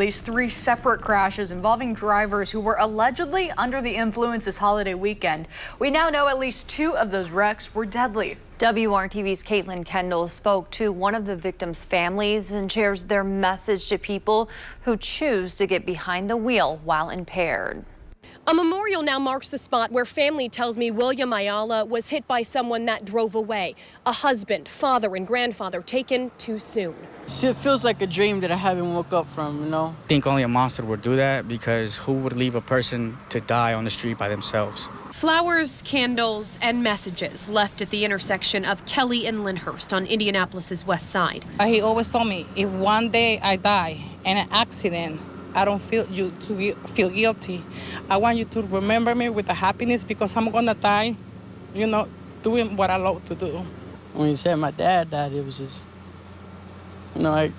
Police three separate crashes involving drivers who were allegedly under the influence this holiday weekend. We now know at least two of those wrecks were deadly. WRTV's Caitlin Kendall spoke to one of the victims' families and shares their message to people who choose to get behind the wheel while impaired. A memorial now marks the spot where family tells me William Ayala was hit by someone that drove away. A husband, father, and grandfather taken too soon. It feels like a dream that I haven't woke up from, you know? I think only a monster would do that, because who would leave a person to die on the street by themselves? Flowers, candles, and messages left at the intersection of Kelly and Lyndhurst on Indianapolis's west side. He always told me, if one day I die in an accident, I don't feel guilty. I want you to remember me with the happiness, because I'm gonna die, you know, doing what I love to do. When you said my dad died, it was just, you know, I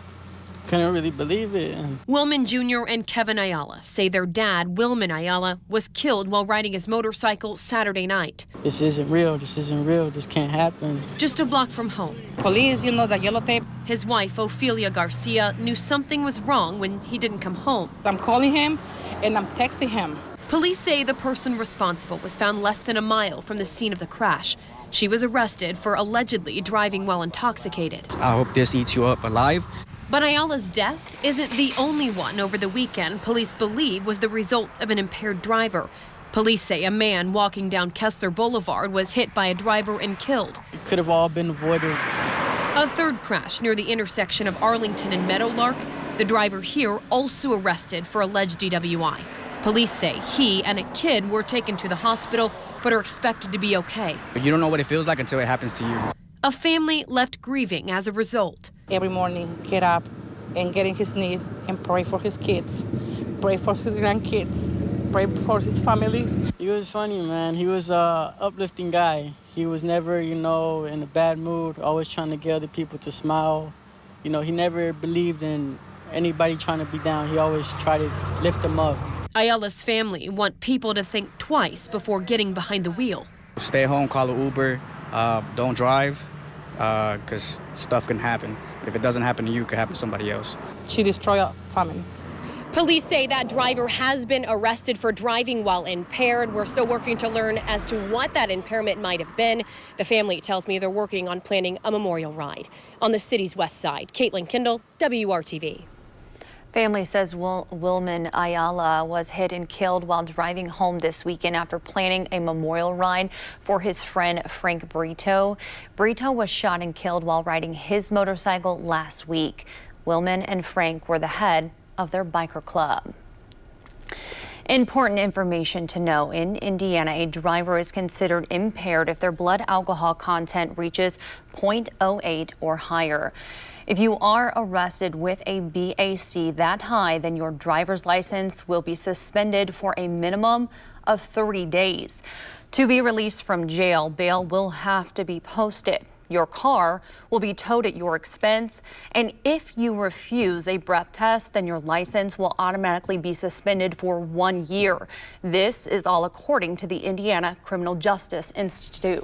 couldn't really believe it. Wilman Jr. and Kevin Ayala say their dad, Wilman Ayala, was killed while riding his motorcycle Saturday night. This isn't real, this isn't real, this can't happen. Just a block from home. Police, you know, the yellow tape. His wife, Ophelia Garcia, knew something was wrong when he didn't come home. I'm calling him and I'm texting him. Police say the person responsible was found less than a mile from the scene of the crash. She was arrested for allegedly driving while intoxicated. I hope this eats you up alive. But Ayala's death isn't the only one over the weekend police believe was the result of an impaired driver. Police say a man walking down Kessler Boulevard was hit by a driver and killed. It could have all been avoided. A third crash near the intersection of Arlington and Meadowlark. The driver here also arrested for alleged DWI. Police say he and a kid were taken to the hospital, but are expected to be okay. You don't know what it feels like until it happens to you. A family left grieving as a result. Every morning, get up and get in his knees and pray for his kids, pray for his grandkids, pray for his family. He was funny, man. He was an uplifting guy. He was never, you know, in a bad mood, always trying to get other people to smile. You know, he never believed in anybody trying to be down. He always tried to lift them up. Ayala's family want people to think twice before getting behind the wheel. Stay home, call an Uber, don't drive, because stuff can happen. If it doesn't happen to you, it could happen to somebody else. She destroyed our family. Police say that driver has been arrested for driving while impaired. We're still working to learn as to what that impairment might have been. The family tells me they're working on planning a memorial ride. On the city's west side, Caitlin Kendall, WRTV. Family says Wilman Ayala was hit and killed while driving home this weekend after planning a memorial ride for his friend Frank Brito. Brito was shot and killed while riding his motorcycle last week. Wilman and Frank were the head of their biker club. Important information to know. In Indiana, a driver is considered impaired if their blood alcohol content reaches 0.08 or higher. If you are arrested with a BAC that high, then your driver's license will be suspended for a minimum of 30 days. To be released from jail, bail will have to be posted. Your car will be towed at your expense, and if you refuse a breath test, then your license will automatically be suspended for 1 year. This is all according to the Indiana Criminal Justice Institute.